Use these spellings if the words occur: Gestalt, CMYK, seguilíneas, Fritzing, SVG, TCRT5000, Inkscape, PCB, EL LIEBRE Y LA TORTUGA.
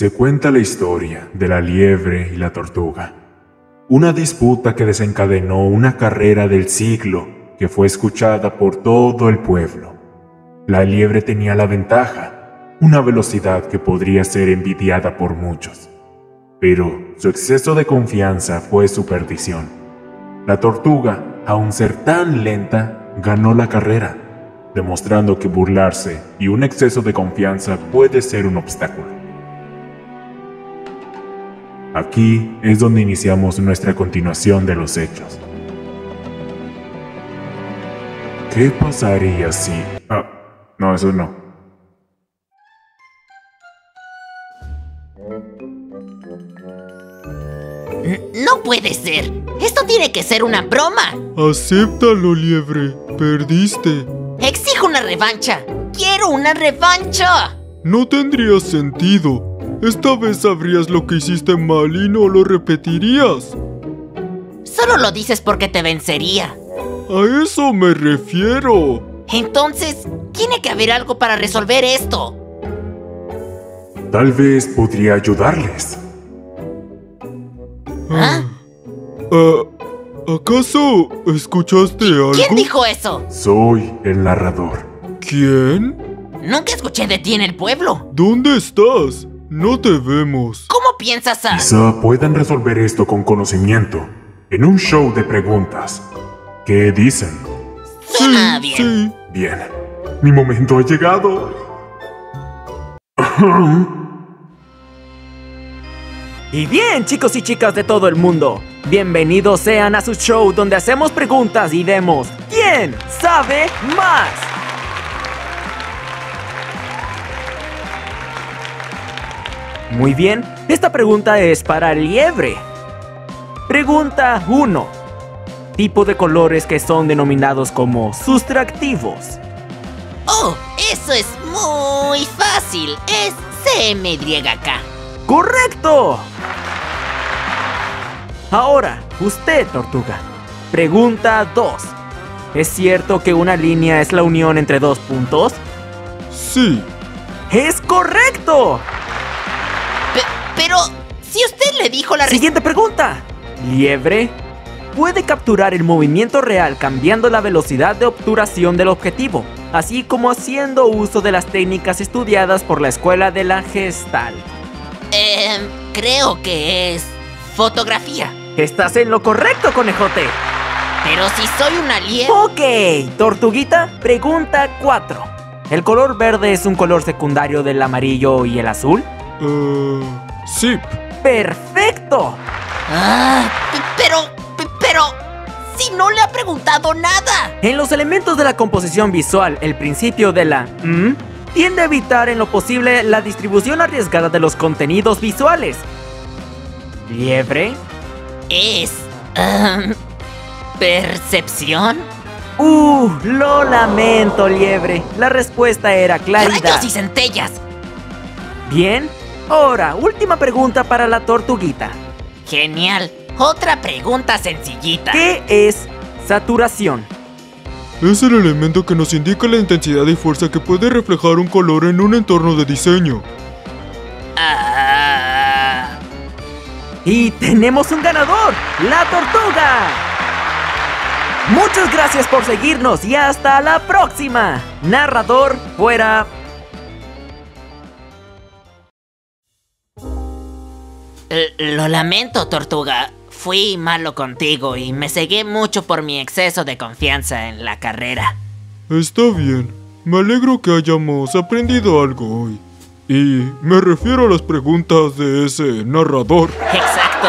Se cuenta la historia de la liebre y la tortuga, una disputa que desencadenó una carrera del siglo que fue escuchada por todo el pueblo. La liebre tenía la ventaja, una velocidad que podría ser envidiada por muchos, pero su exceso de confianza fue su perdición. La tortuga, aun ser tan lenta, ganó la carrera, demostrando que burlarse y un exceso de confianza puede ser un obstáculo. Aquí es donde iniciamos nuestra continuación de los hechos. ¿Qué pasaría si...? No, eso no. No puede ser. Esto tiene que ser una broma. Acéptalo, liebre. Perdiste. Exijo una revancha. ¡Quiero una revancha! No tendría sentido. Esta vez sabrías lo que hiciste mal y no lo repetirías. Solo lo dices porque te vencería. A eso me refiero. Entonces, tiene que haber algo para resolver esto. Tal vez podría ayudarles. ¿Acaso escuchaste algo? ¿Quién dijo eso? Soy el narrador. ¿Quién? Nunca escuché de ti en el pueblo. ¿Dónde estás? No te vemos. ¿Cómo piensas a...? Quizá puedan resolver esto con conocimiento, en un show de preguntas. ¿Qué dicen? Suena bien. Sí. Bien. Mi momento ha llegado. Y bien, chicos y chicas de todo el mundo, bienvenidos sean a su show donde hacemos preguntas y vemos ¿quién sabe más? Muy bien, esta pregunta es para liebre. Pregunta 1. Tipo de colores que son denominados como sustractivos. ¡Oh! Eso es muy fácil. Es CMYK. ¡Correcto! Ahora, usted, tortuga. Pregunta 2. ¿Es cierto que una línea es la unión entre dos puntos? Sí. ¡Es correcto! Pero, si usted le dijo la... Siguiente pregunta. Liebre, puede capturar el movimiento real cambiando la velocidad de obturación del objetivo, así como haciendo uso de las técnicas estudiadas por la escuela de la Gestalt. Creo que es fotografía. Estás en lo correcto, conejote. Pero si soy una liebre... Ok, tortuguita, pregunta 4. ¿El color verde es un color secundario del amarillo y el azul? Sí. ¡Perfecto! Pero... ¡Si no le ha preguntado nada! En los elementos de la composición visual, el principio de la tiende a evitar en lo posible la distribución arriesgada de los contenidos visuales. ¿Liebre? Es... ¿percepción? Lo lamento, liebre. La respuesta era claridad. ¡Rayos y centellas! Bien. Ahora, última pregunta para la tortuguita. Genial, otra pregunta sencillita. ¿Qué es saturación? Es el elemento que nos indica la intensidad y fuerza que puede reflejar un color en un entorno de diseño. Y tenemos un ganador, la tortuga. Muchas gracias por seguirnos y hasta la próxima. Narrador fuera. Lo lamento, tortuga. Fui malo contigo y me cegué mucho por mi exceso de confianza en la carrera. Está bien. Me alegro que hayamos aprendido algo hoy. Y me refiero a las preguntas de ese narrador. Exacto.